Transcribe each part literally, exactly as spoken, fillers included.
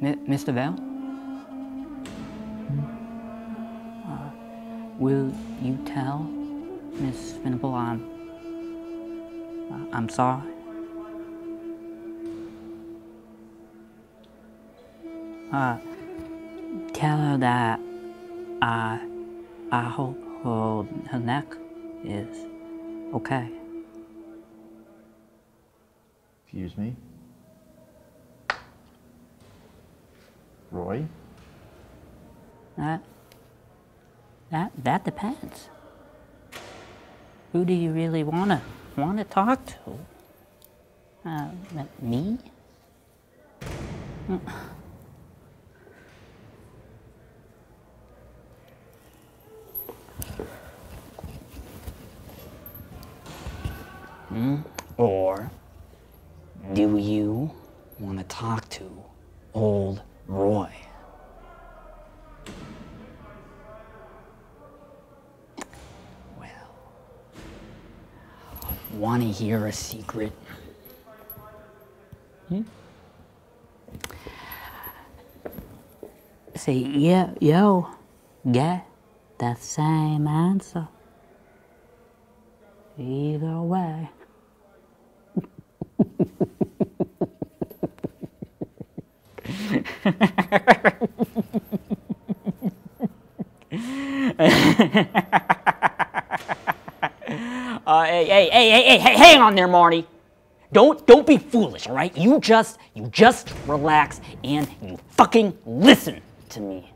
Mister Val? Uh, will you tell Miss Venable I'm, uh, I'm sorry? Uh, tell her that I, I hope her, her neck is okay. Excuse me. Roy? That, that, that depends. Who do you really want to want to talk to? Uh, me? Mm. Or do you want to talk to old Roy? Well, want to hear a secret? Hmm? See, yeah, yo, get the same answer either way. uh, hey, hey, hey, hey, hey, hang on there, Marty. Don't, don't be foolish, all right? You just, you just relax and you fucking listen to me.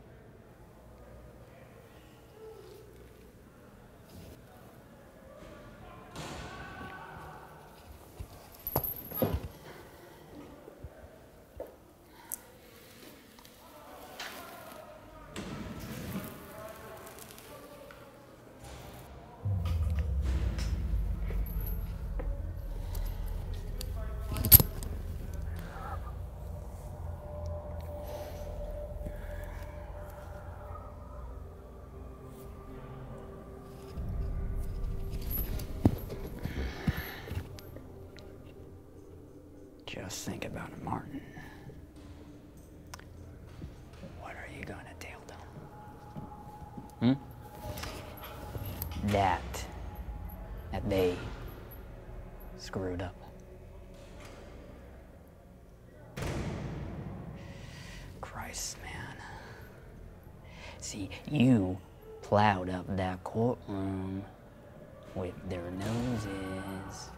Just think about it, Martin. What are you gonna tell them? Hmm? That, that they screwed up. Christ, man. See, you plowed up that courtroom with their noses.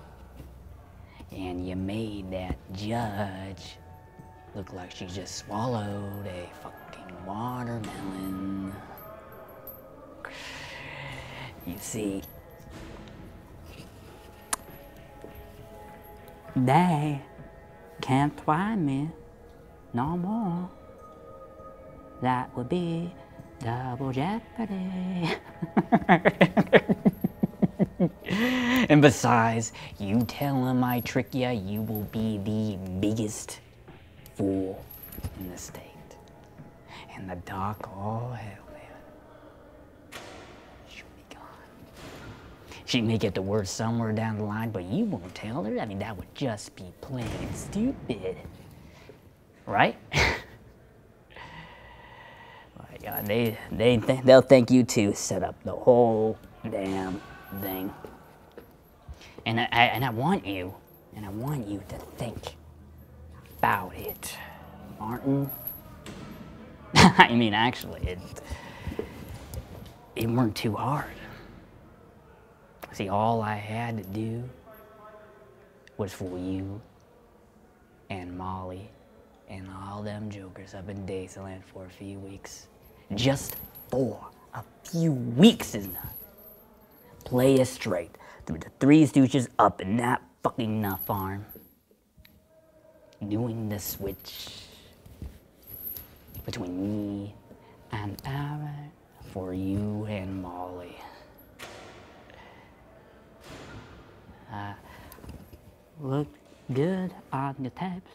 And you made that judge look like she just swallowed a fucking watermelon. You see, they can't try me no more. That would be double jeopardy. And besides, you tell him I trick ya, you will be the biggest fool in the state. And the doc, oh hell, man, she'll be gone. She may get the word somewhere down the line, but you won't tell her. I mean, that would just be plain stupid, right? My God, they they th they'll think you two set up the whole damn thing. And I, I and I want you, and I want you to think about it, Martin. I mean, actually, it it weren't too hard. See, all I had to do was fool you and Molly and all them jokers up in Daisyland for a few weeks. Just for a few weeks, isn't it? Play us straight through the Three Stooges up in that fucking nut farm. Doing the switch between me and Aaron for you and Molly. Uh, looked good on the tapes.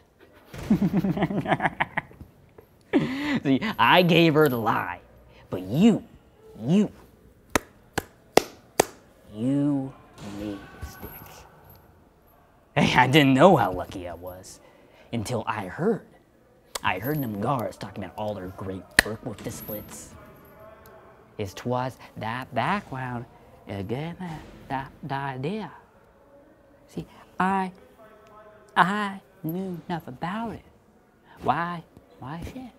See, I gave her the lie, but you, you, You made a stick. Hey, I didn't know how lucky I was until I heard I heard them guards talking about all their great work with the splits. It's twas that background again that the idea. See, I, I knew enough about it. Why, why shit?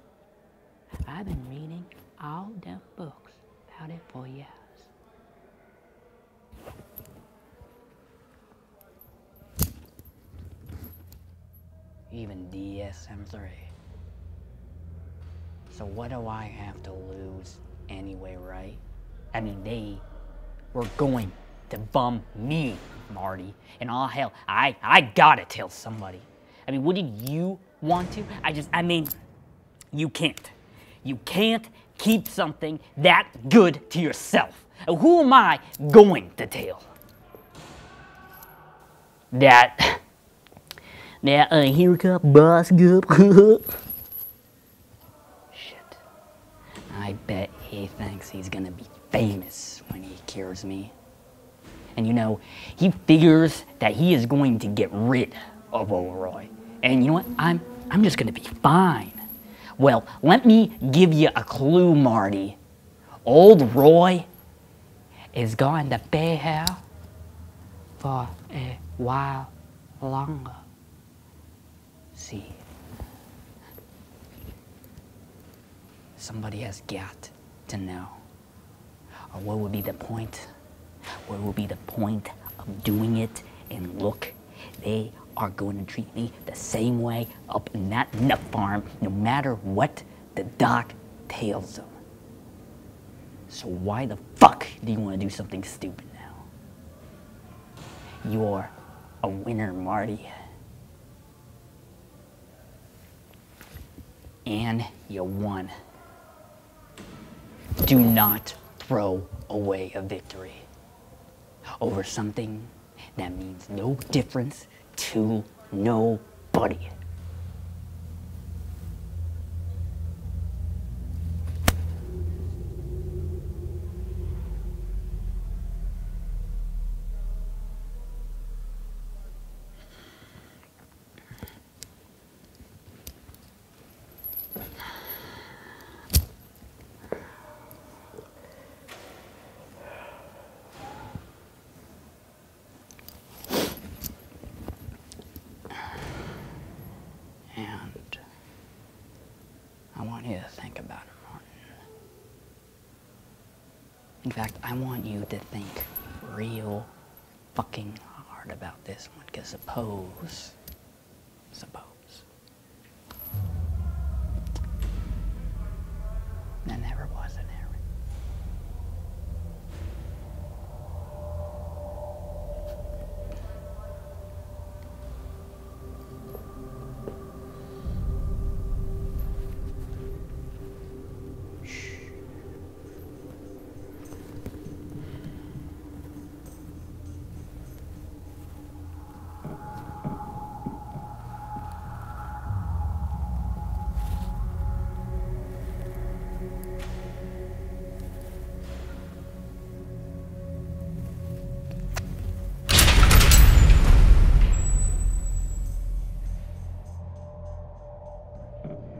I've been reading all them books about it for years. Even D S M three. So what do I have to lose anyway, right? I mean, they were going to bum me, Marty. And all hell, I, I gotta tell somebody. I mean, wouldn't you want to? I just, I mean, you can't. You can't keep something that good to yourself. Who am I going to tell? That, that uh, haircut boss good. Shit. I bet he thinks he's gonna be famous when he cures me. And you know, he figures that he is going to get rid of O'Roy. And you know what? I'm, I'm just gonna be fine. Well, let me give you a clue, Marty. Old Roy is going to be here for a while longer. See, somebody has got to know. Or what would be the point? What would be the point of doing it? And look, they are going to treat me the same way up in that nut farm, no matter what the doc tells them. So why the fuck do you want to do something stupid now? You're a winner, Marty. And you won. Do not throw away a victory over something that means no difference to nobody. In fact, I want you to think real fucking hard about this one, because suppose, suppose, there never was an oh.